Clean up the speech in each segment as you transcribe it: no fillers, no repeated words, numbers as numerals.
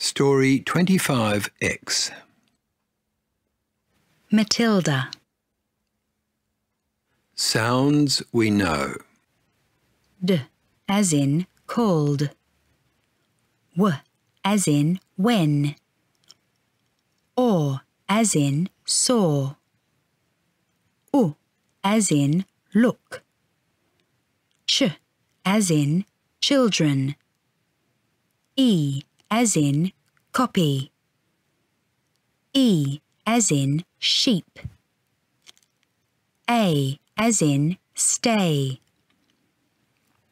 Story 25X. Matilda. Sounds we know. D as in cold. W as in when. O as in saw. U as in look. Ch as in children. E as in copy. E as in sheep. A as in stay.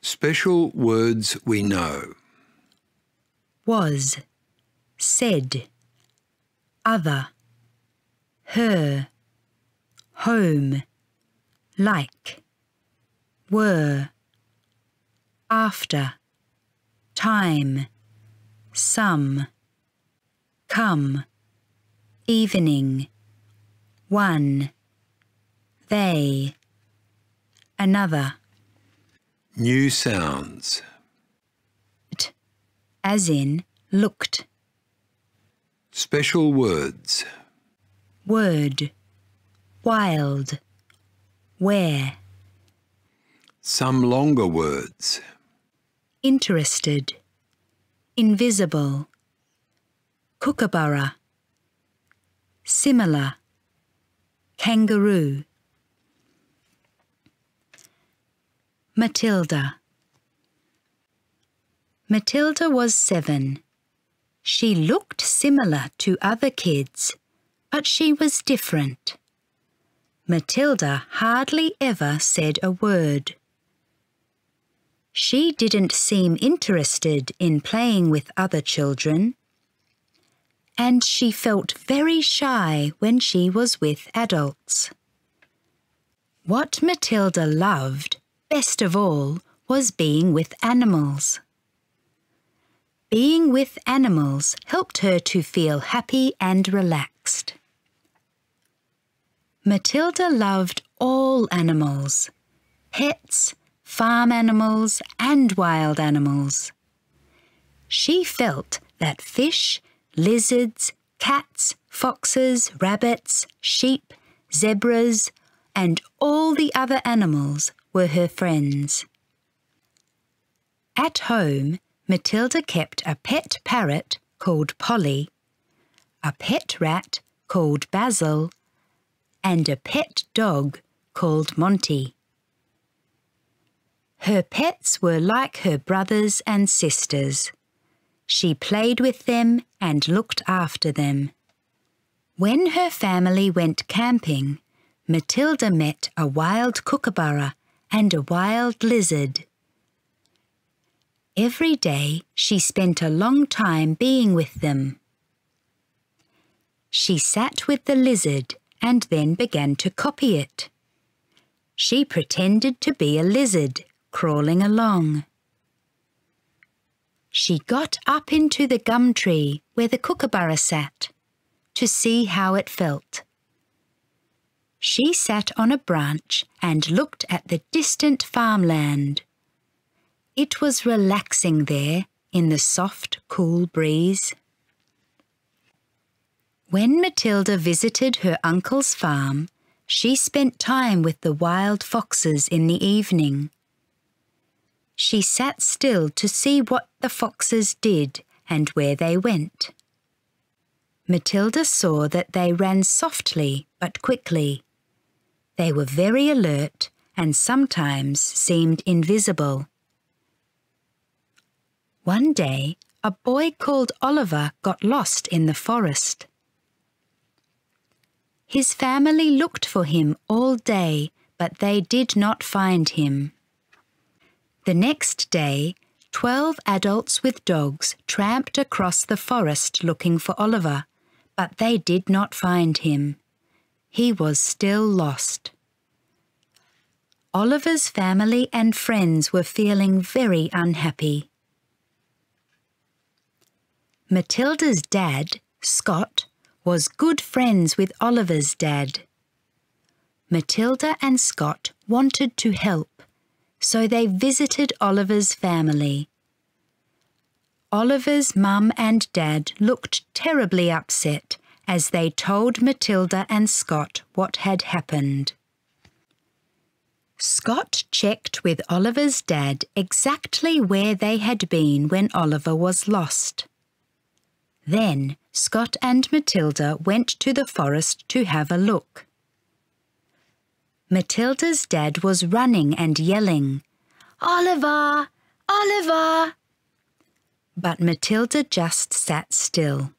Special words we know. Was, said, other, her, home, like, were, after, time, some, come, evening, one, they, another. New sounds. T as in looked. Special words. Word, wild, where. Some longer words. Interested, invisible, Kookaburra, similar, kangaroo. Matilda. Matilda was 7. She looked similar to other kids, but she was different. Matilda hardly ever said a word. She didn't seem interested in playing with other children, and she felt very shy when she was with adults. What Matilda loved best of all was being with animals. Being with animals helped her to feel happy and relaxed. Matilda loved all animals, pets, farm animals and wild animals. She felt that fish, lizards, cats, foxes, rabbits, sheep, zebras and all the other animals were her friends. At home, Matilda kept a pet parrot called Polly, a pet rat called Basil, and a pet dog called Monty. Her pets were like her brothers and sisters. She played with them and looked after them. When her family went camping, Matilda met a wild kookaburra and a wild lizard. Every day she spent a long time being with them. She sat with the lizard and then began to copy it. She pretended to be a lizard, crawling along. She got up into the gum tree where the kookaburra sat to see how it felt. She sat on a branch and looked at the distant farmland. It was relaxing there in the soft, cool breeze. When Matilda visited her uncle's farm, she spent time with the wild foxes in the evening. She sat still to see what the foxes did and where they went. Matilda saw that they ran softly but quickly. They were very alert and sometimes seemed invisible. One day, a boy called Oliver got lost in the forest. His family looked for him all day, but they did not find him. The next day, 12 adults with dogs tramped across the forest looking for Oliver, but they did not find him. He was still lost. Oliver's family and friends were feeling very unhappy. Matilda's dad, Scott, was good friends with Oliver's dad. Matilda and Scott wanted to help, so they visited Oliver's family. Oliver's mum and dad looked terribly upset as they told Matilda and Scott what had happened. Scott checked with Oliver's dad exactly where they had been when Oliver was lost. Then Scott and Matilda went to the forest to have a look. Matilda's dad was running and yelling, "Oliver! Oliver!" But Matilda just sat still.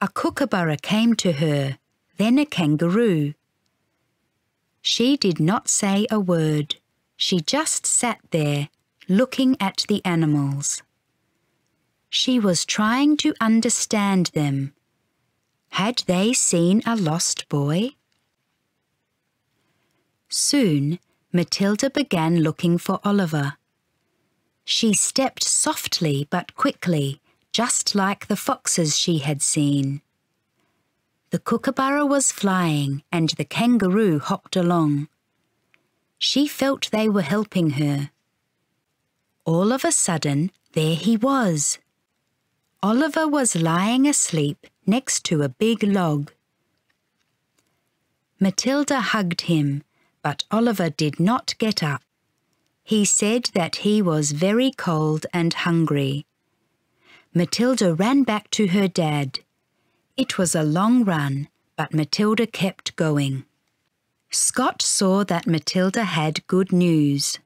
A kookaburra came to her, then a kangaroo. She did not say a word. She just sat there, looking at the animals. She was trying to understand them. Had they seen a lost boy? Soon, Matilda began looking for Oliver. She stepped softly but quickly, just like the foxes she had seen. The kookaburra was flying and the kangaroo hopped along. She felt they were helping her. All of a sudden, there he was. Oliver was lying asleep next to a big log. Matilda hugged him, but Oliver did not get up. He said that he was very cold and hungry. Matilda ran back to her dad. It was a long run, but Matilda kept going. Scott saw that Matilda had good news.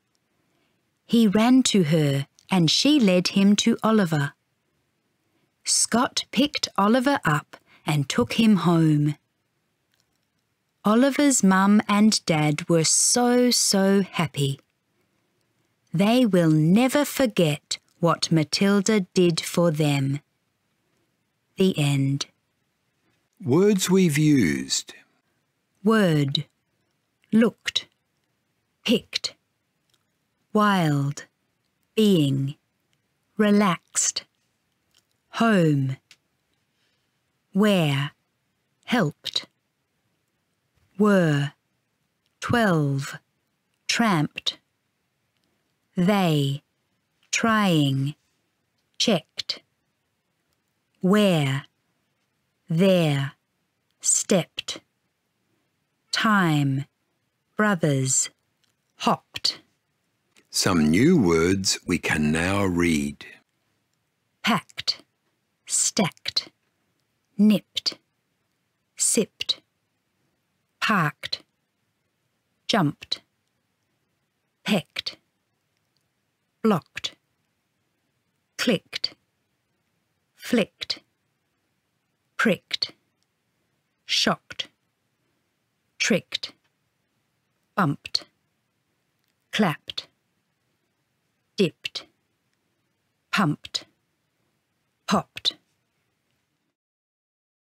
He ran to her and she led him to Oliver. Scott picked Oliver up and took him home. Oliver's mum and dad were so happy. They will never forget what Matilda did for them. The end. Words we've used. Word. Looked. Picked. Wild. Being. Relaxed. Home. Where. Helped. Were. 12. Tramped. They. Trying. Checked. Where. There. Stepped. Time. Brothers. Hopped. Some new words we can now read. Packed. Stacked. Nipped. Sipped. Parked. Jumped. Pecked. Blocked. Clicked. Flicked. Pricked, shocked, tricked, bumped, clapped, dipped, pumped, popped,